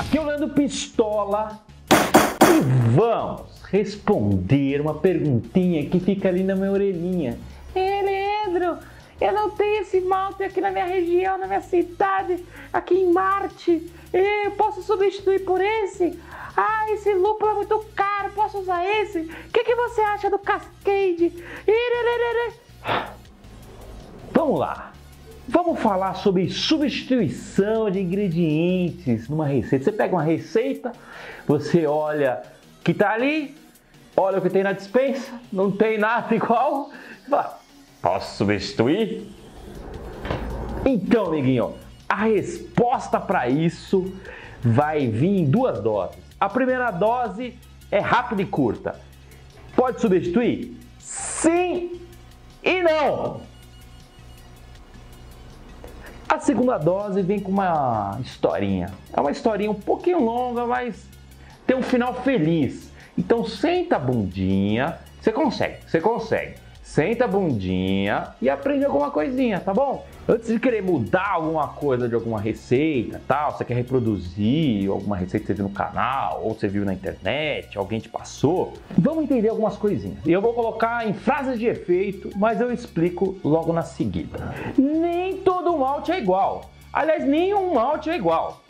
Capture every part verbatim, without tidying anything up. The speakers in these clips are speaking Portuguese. Aqui é o Leandro Pistola e vamos responder uma perguntinha que fica ali na minha orelhinha. Ei, Leandro, eu não tenho esse malte aqui na minha região, na minha cidade, aqui em Marte. Eu posso substituir por esse? Ah, esse lúpulo é muito caro, posso usar esse? O que, que você acha do Cascade? Vamos lá. Vamos falar sobre substituição de ingredientes numa receita. Você pega uma receita, você olha o que está ali, olha o que tem na despensa, não tem nada igual, fala, posso substituir? Então, amiguinho, a resposta para isso vai vir em duas doses. A primeira dose é rápida e curta. Pode substituir? Sim e não! A segunda dose vem com uma historinha. É uma historinha um pouquinho longa, mas tem um final feliz. Então senta a bundinha, você consegue, você consegue. Senta a bundinha e aprende alguma coisinha, tá bom? Antes de querer mudar alguma coisa de alguma receita, tal, você quer reproduzir alguma receita que você viu no canal, ou você viu na internet, alguém te passou, vamos entender algumas coisinhas. Eu vou colocar em frases de efeito, mas eu explico logo na seguida. Nem todo malte é igual. Aliás, nenhum malte é igual.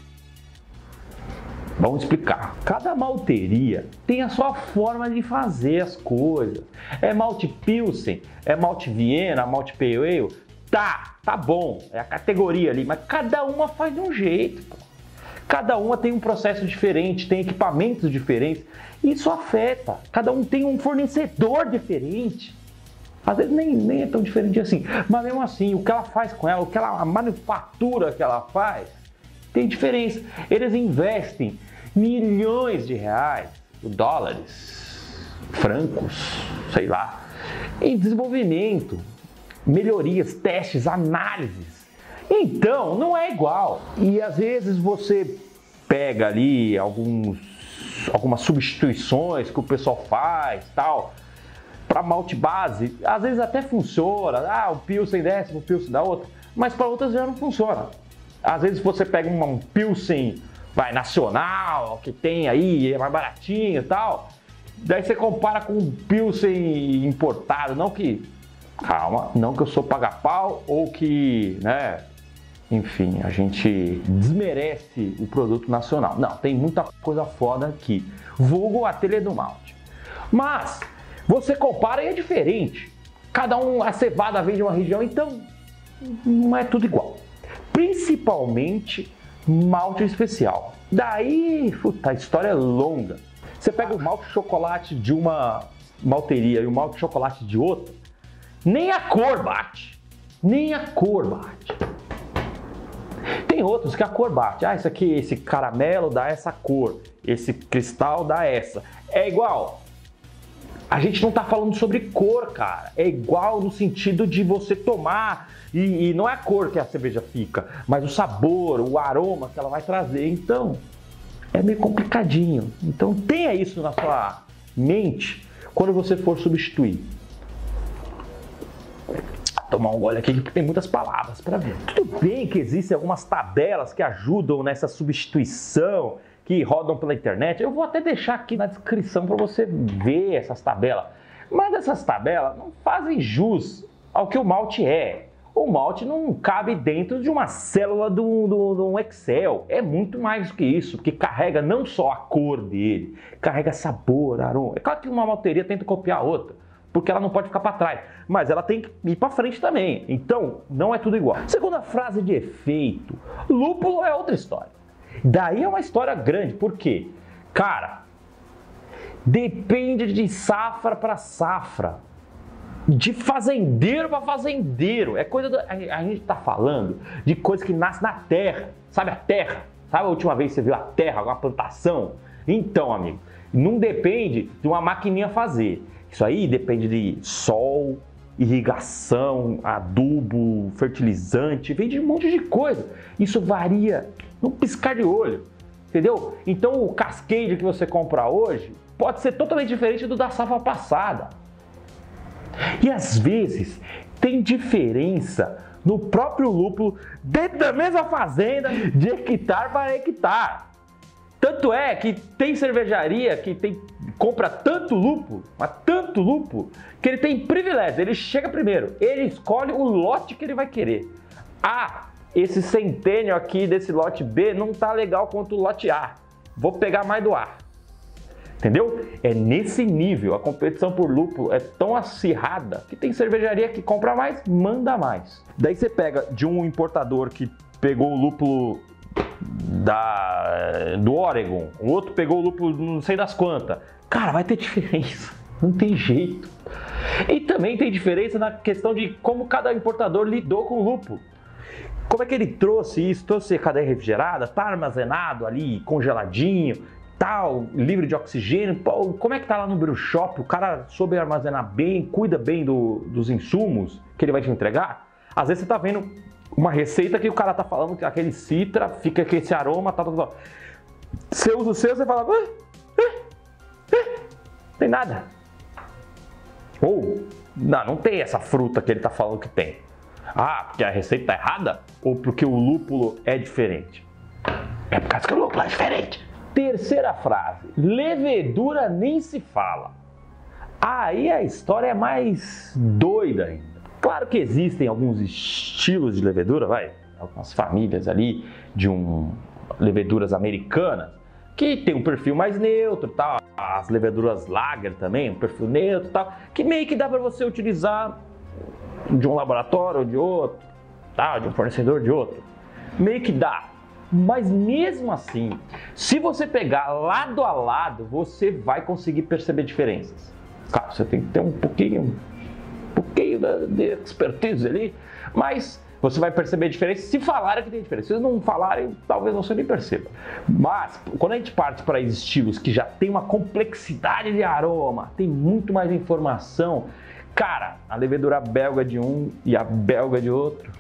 Vamos explicar. Cada malteria tem a sua forma de fazer as coisas. É malte Pilsen, é malte Viena, malte Payway. Tá, tá bom, é a categoria ali, mas cada uma faz de um jeito, pô. Cada uma tem um processo diferente, tem equipamentos diferentes, isso afeta, cada um tem um fornecedor diferente, às vezes nem, nem é tão diferente assim, mas mesmo assim, o que ela faz com ela, o que ela, a manufatura que ela faz, tem diferença. Eles investem milhões de reais, dólares, francos, sei lá, em desenvolvimento, melhorias, testes, análises. Então, não é igual. E às vezes você pega ali alguns, algumas substituições que o pessoal faz, tal, para malte base. Às vezes até funciona. Ah, o Pilsen décimo, o Pilsen da outra. Mas para outras já não funciona. Às vezes você pega um, um Pilsen vai, nacional, que tem aí, é mais baratinho e tal. Daí você compara com um Pilsen importado, não que... Calma, não que eu sou paga-pau ou que, né, enfim, a gente desmerece o produto nacional. Não, tem muita coisa foda aqui, vulgo a telha do malte. Mas, você compara e é diferente. Cada um, a cevada vem de uma região, então não é tudo igual. Principalmente malte especial. Daí, puta, a história é longa. Você pega o malte de chocolate de uma malteria e o malte de chocolate de outra, nem a cor bate, nem a cor bate. Tem outros que a cor bate. Ah, isso aqui, esse caramelo dá essa cor, esse cristal dá essa. É igual. A gente não tá falando sobre cor, cara. É igual no sentido de você tomar e, e não é a cor que a cerveja fica, mas o sabor, o aroma que ela vai trazer. Então, é meio complicadinho. Então, tenha isso na sua mente quando você for substituir. Tomar um gole aqui porque tem muitas palavras para ver. Tudo bem que existem algumas tabelas que ajudam nessa substituição, que rodam pela internet. Eu vou até deixar aqui na descrição para você ver essas tabelas. Mas essas tabelas não fazem jus ao que o malte é. O malte não cabe dentro de uma célula de um Excel. É muito mais do que isso, porque carrega não só a cor dele, carrega sabor, aroma. É claro que uma malteria tenta copiar a outra, porque ela não pode ficar para trás, mas ela tem que ir para frente também, então não é tudo igual. Segunda frase de efeito, lúpulo é outra história. Daí é uma história grande, por quê? Cara, depende de safra para safra, de fazendeiro para fazendeiro, é coisa do... a gente tá falando de coisa que nasce na terra, sabe a terra? Sabe a última vez que você viu a terra, uma plantação? Então, amigo, não depende de uma maquininha fazer. Isso aí depende de sol, irrigação, adubo, fertilizante, vem de um monte de coisa. Isso varia num piscar de olho, entendeu? Então o Cascade que você compra hoje pode ser totalmente diferente do da safra passada. E às vezes tem diferença no próprio lúpulo dentro da mesma fazenda de hectare para hectare. Tanto é que tem cervejaria que tem, compra tanto lúpulo, mas tanto lúpulo, que ele tem privilégio, ele chega primeiro, ele escolhe o lote que ele vai querer. Ah, esse centênio aqui desse lote B não tá legal quanto o lote A, vou pegar mais do A. Entendeu? É nesse nível, a competição por lúpulo é tão acirrada que tem cervejaria que compra mais, manda mais. Daí você pega de um importador que pegou o lúpulo da, do Oregon, o outro pegou o lúpulo não sei das quantas. Cara, vai ter diferença, não tem jeito. E também tem diferença na questão de como cada importador lidou com o lúpulo. Como é que ele trouxe isso? Trouxe a cadeia refrigerada, tá armazenado ali, congeladinho, tal, livre de oxigênio. Pô, como é que tá lá no brew shop? O cara soube armazenar bem, cuida bem do, dos insumos que ele vai te entregar? Às vezes você tá vendo uma receita que o cara tá falando que aquele citra fica com esse aroma, tal, tal, tal. Você usa o seu, você fala, ah, ah, ah, não tem nada. Ou, não, não tem essa fruta que ele tá falando que tem. Ah, porque a receita tá errada? Ou porque o lúpulo é diferente? É por causa que o lúpulo é diferente. Terceira frase, levedura nem se fala. Aí a história é mais doida ainda. Claro que existem alguns estilos de levedura, vai, algumas famílias ali de um, leveduras americanas, que tem um perfil mais neutro, tal. As leveduras lager também, um perfil neutro, tal, que meio que dá para você utilizar de um laboratório ou de outro, tá? De um fornecedor de outro, meio que dá. Mas mesmo assim, se você pegar lado a lado, você vai conseguir perceber diferenças. Claro, você tem que ter um pouquinho, um pouquinho de expertise ali, mas você vai perceber diferenças se falarem que tem diferença. Se não falarem, talvez você nem perceba. Mas quando a gente parte para estilos que já tem uma complexidade de aroma, tem muito mais informação, cara, a levedura belga de um e a belga de outro,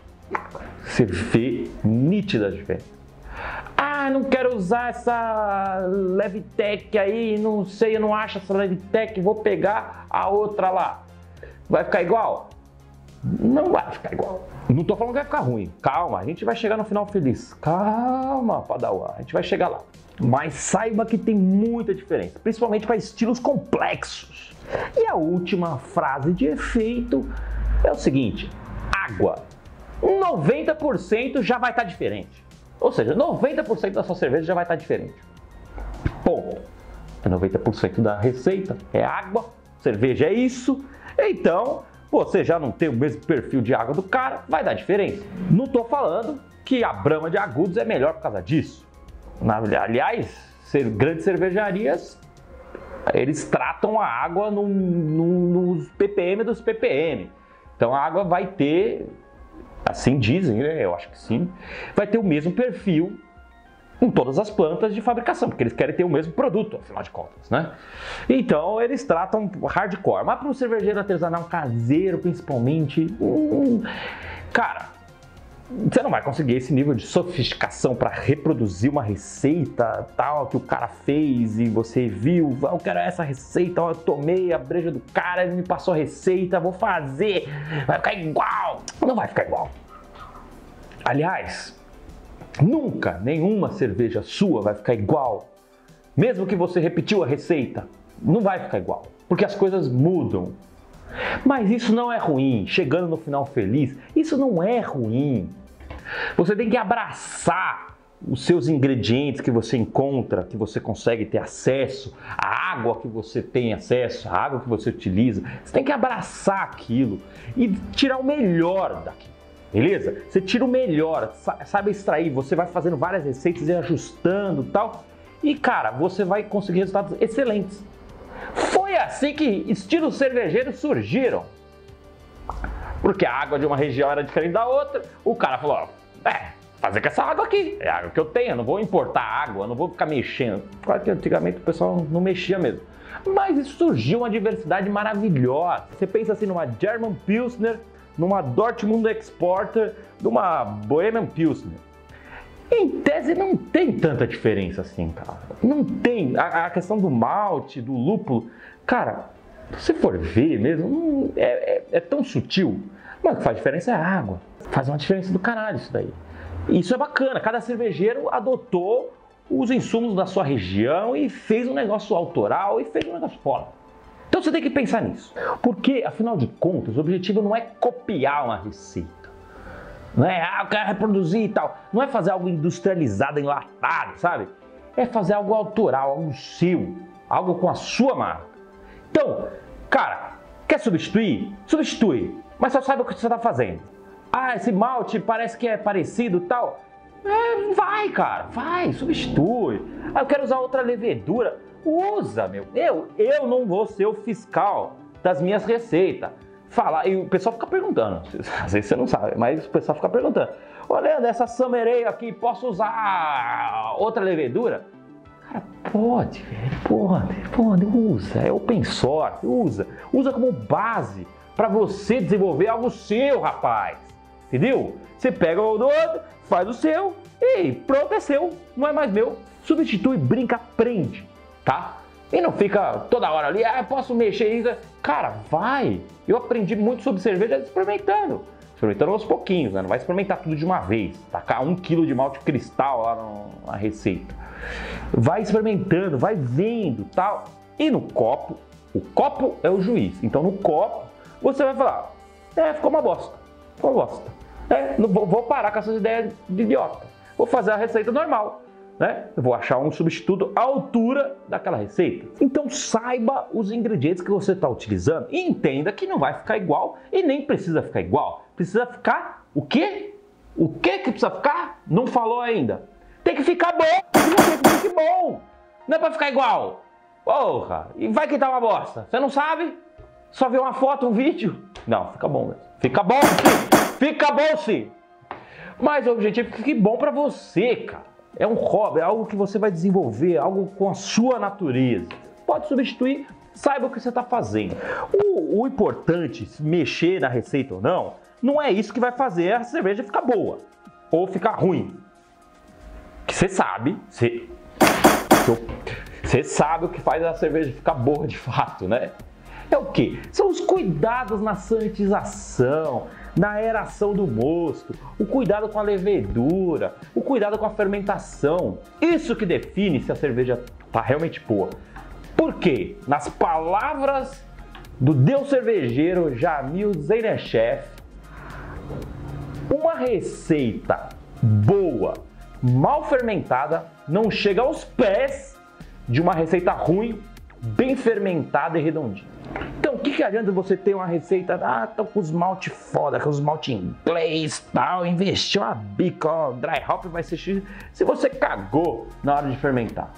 você vê nítidas diferenças. Ah, não quero usar essa Levitec aí, não sei, eu não acho essa Levitec, vou pegar a outra lá. Vai ficar igual? Não vai ficar igual. Não tô falando que vai ficar ruim, calma, a gente vai chegar no final feliz. Calma, Padawan, a gente vai chegar lá. Mas saiba que tem muita diferença, principalmente para estilos complexos. E a última frase de efeito é o seguinte, água. noventa por cento já vai estar diferente. Ou seja, noventa por cento da sua cerveja já vai estar diferente. Ponto. noventa por cento da receita é água, cerveja é isso. Então, você já não tem o mesmo perfil de água do cara, vai dar diferença. Não estou falando que a Brahma de Agudos é melhor por causa disso. Aliás, grandes cervejarias, eles tratam a água no, no, nos P P M dos P P M. Então a água vai ter... Assim dizem, né? Eu acho que sim. Vai ter o mesmo perfil em todas as plantas de fabricação, porque eles querem ter o mesmo produto, afinal de contas, né? Então eles tratam hardcore. Mas para um cervejeiro artesanal caseiro, principalmente, hum, cara, você não vai conseguir esse nível de sofisticação para reproduzir uma receita tal que o cara fez e você viu. Eu quero essa receita, eu tomei a breja do cara, ele me passou a receita, vou fazer, vai ficar igual. Não vai ficar igual. Aliás, nunca nenhuma cerveja sua vai ficar igual. Mesmo que você repetiu a receita, não vai ficar igual, porque as coisas mudam. Mas isso não é ruim, chegando no final feliz, isso não é ruim. Você tem que abraçar os seus ingredientes que você encontra, que você consegue ter acesso, a água que você tem acesso, a água que você utiliza. Você tem que abraçar aquilo e tirar o melhor daquilo, beleza? Você tira o melhor, sabe extrair, você vai fazendo várias receitas e ajustando e tal. E cara, você vai conseguir resultados excelentes. Foi assim que estilos cervejeiros surgiram, porque a água de uma região era diferente da outra, o cara falou, ó, é, fazer com essa água aqui, é a água que eu tenho, eu não vou importar água, eu não vou ficar mexendo. Claro que antigamente o pessoal não mexia mesmo, mas isso surgiu uma diversidade maravilhosa. Você pensa assim numa German Pilsner, numa Dortmund exporter, numa Bohemian Pilsner. Em tese não tem tanta diferença assim, cara. Não tem. A, a questão do malte, do lúpulo, cara, se você for ver mesmo, não, é, é, é tão sutil. Mas o que faz diferença é a água. Faz uma diferença do caralho isso daí. Isso é bacana. Cada cervejeiro adotou os insumos da sua região e fez um negócio autoral e fez um negócio foda. Então você tem que pensar nisso, porque afinal de contas o objetivo não é copiar uma receita, não é ah, eu quero reproduzir e tal, não é fazer algo industrializado, enlatado, sabe? É fazer algo autoral, algo seu, algo com a sua marca. Então, cara, quer substituir? Substitui, mas só saiba o que você está fazendo. Ah, esse malte parece que é parecido e tal. É, vai, cara, vai, substitui. Ah, eu quero usar outra levedura. Usa, meu. Eu, eu não vou ser o fiscal das minhas receitas. Fala, e o pessoal fica perguntando. Às vezes você não sabe, mas o pessoal fica perguntando. Olha, essa SummerAid aqui, posso usar outra levedura? Cara, pode, velho, pode, pode, usa. É open source, usa. Usa como base para você desenvolver algo seu, rapaz. Entendeu? Você pega o do outro, faz o seu e pronto, é seu, não é mais meu. Substitui, brinca, aprende, tá? E não fica toda hora ali, ah, posso mexer isso. Cara, vai! Eu aprendi muito sobre cerveja experimentando. Experimentando aos pouquinhos, né? Não vai experimentar tudo de uma vez. Tacar um quilo de malte cristal lá na receita. Vai experimentando, vai vendo, tal. E no copo, o copo é o juiz. Então no copo, você vai falar, é, ficou uma bosta, ficou uma bosta. É, não vou, vou parar com essas ideias de idiota. Vou fazer a receita normal, né? Eu vou achar um substituto à altura daquela receita. Então saiba os ingredientes que você está utilizando e entenda que não vai ficar igual e nem precisa ficar igual. Precisa ficar o quê? O quê que precisa ficar? Não falou ainda. Tem que ficar bom. Tem que ficar bom. Não é para ficar igual. Porra. E vai que tá uma bosta. Você não sabe? Só vê uma foto, um vídeo? Não, fica bom mesmo. Fica bom, sim. Fica bom sim, mas o objetivo é que fique bom pra você, cara. É um hobby, é algo que você vai desenvolver, algo com a sua natureza. Pode substituir, saiba o que você está fazendo. O, o importante, se mexer na receita ou não, não é isso que vai fazer a cerveja ficar boa ou ficar ruim. Que você sabe, você, você sabe o que faz a cerveja ficar boa de fato, né? É o que? São os cuidados na sanitização, na aeração do mosto, o cuidado com a levedura, o cuidado com a fermentação. Isso que define se a cerveja tá realmente boa. Por quê? Nas palavras do deus cervejeiro Jamil Zaynerchef, uma receita boa, mal fermentada, não chega aos pés de uma receita ruim, bem fermentada e redondinha. Então, o que, que adianta você ter uma receita, ah, tô com os malte foda, com os malte inglês, tal, investiu uma bica, ó, dry hop vai ser x, se você cagou na hora de fermentar.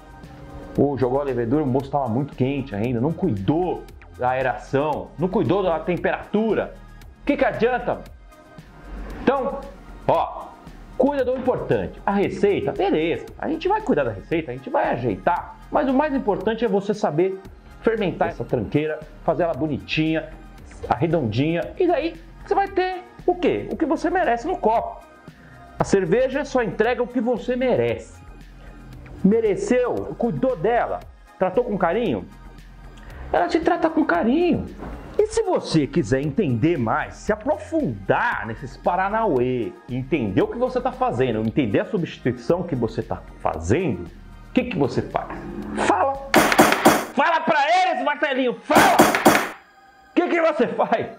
Ou jogou a levedura, o moço estava muito quente ainda, não cuidou da aeração, não cuidou da temperatura. O que, que adianta? Então, ó, cuida do importante. A receita, beleza, a gente vai cuidar da receita, a gente vai ajeitar, mas o mais importante é você saber fermentar essa tranqueira, fazer ela bonitinha, arredondinha, e daí você vai ter o quê? O que você merece no copo. A cerveja só entrega o que você merece. Mereceu, cuidou dela, tratou com carinho? Ela te trata com carinho. E se você quiser entender mais, se aprofundar nesses paranauê, entender o que você está fazendo, entender a substituição que você está fazendo, o que, que você faz? Fala! Fala pra eles, martelinho! Fala! O que, que você faz?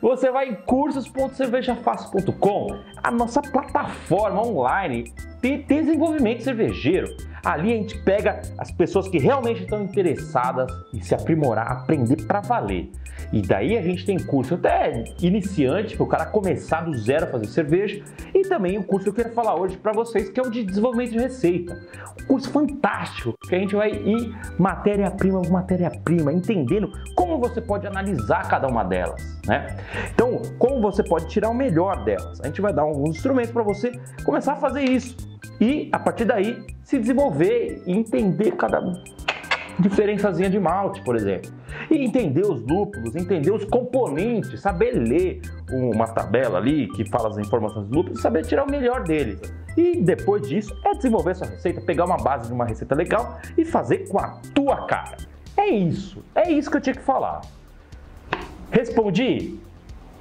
Você vai em cursos ponto cerveja fácil ponto com, a nossa plataforma online de desenvolvimento cervejeiro. Ali a gente pega as pessoas que realmente estão interessadas em se aprimorar, aprender pra valer. E daí a gente tem curso até iniciante, para o cara começar do zero a fazer cerveja, e também o curso que eu quero falar hoje para vocês, que é o de desenvolvimento de receita. Um curso fantástico, que a gente vai ir matéria-prima por matéria-prima, entendendo como você pode analisar cada uma delas, né? Então, como você pode tirar o melhor delas. A gente vai dar alguns instrumentos para você começar a fazer isso e, a partir daí, se desenvolver e entender cada diferençazinha de malte, por exemplo. E entender os lúpulos, entender os componentes, saber ler uma tabela ali que fala as informações dos lúpulos, saber tirar o melhor deles. E depois disso é desenvolver sua receita, pegar uma base de uma receita legal e fazer com a tua cara. É isso, é isso que eu tinha que falar. Respondi?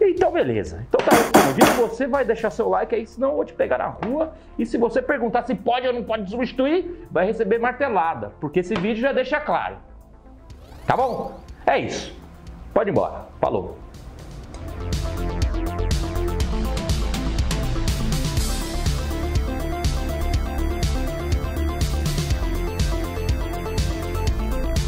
Então, beleza. Então tá respondido, você vai deixar seu like aí, senão eu vou te pegar na rua. E se você perguntar se pode ou não pode substituir, vai receber martelada, porque esse vídeo já deixa claro. Tá bom? É isso. Pode ir embora. Falou.